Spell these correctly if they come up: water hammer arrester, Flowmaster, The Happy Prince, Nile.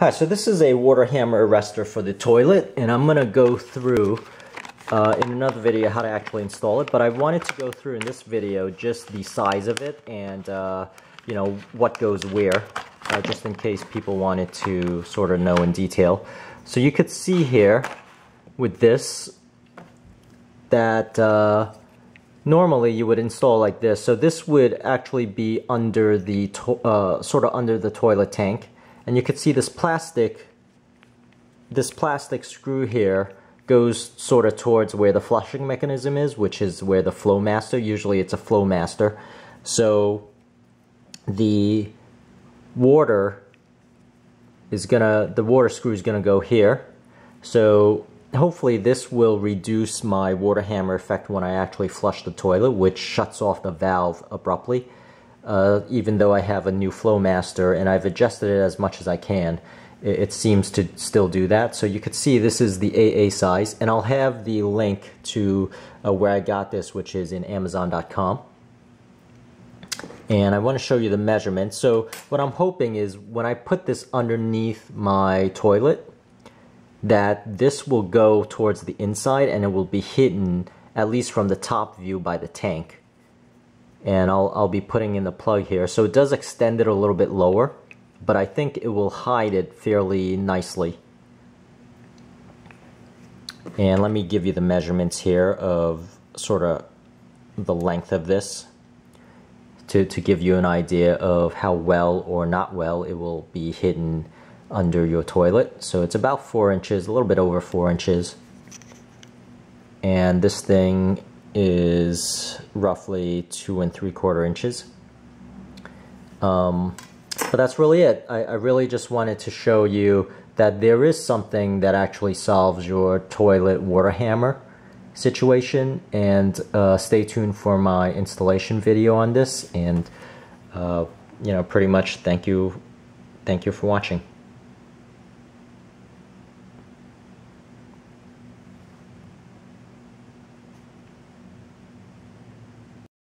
Hi, so this is a water hammer arrester for the toilet, and I'm going to go through in another video how to actually install it, but I wanted to go through in this video just the size of it and you know, what goes where, just in case people wanted to sort of know in detail. So you could see here with this that normally you would install like this, so this would actually be under the toilet tank, and you could see this plastic screw here goes sort of towards where the flushing mechanism is, which is where the Flowmaster, usually it's a Flowmaster, so the water is gonna, the water screw is gonna go here. So hopefully this will reduce my water hammer effect when I actually flush the toilet, which shuts off the valve abruptly, even though I have a new Flowmaster and I've adjusted it as much as I can. It seems to still do that. So you could see this is the AA size, and I'll have the link to where I got this, which is in Amazon.com. And I want to show you the measurement. So what I'm hoping is when I put this underneath my toilet, that this will go towards the inside and it will be hidden at least from the top view by the tank. And I'll be putting in the plug here, so it does extend it a little bit lower, but I think it will hide it fairly nicely. And let me give you the measurements here of sort of the length of this to give you an idea of how well or not well it will be hidden under your toilet. So it's about 4 inches, a little bit over 4 inches, and this thing is roughly 2 3/4 inches. But that's really it. I really just wanted to show you that there is something that actually solves your toilet water hammer situation, and stay tuned for my installation video on this, and you know, pretty much thank you for watching.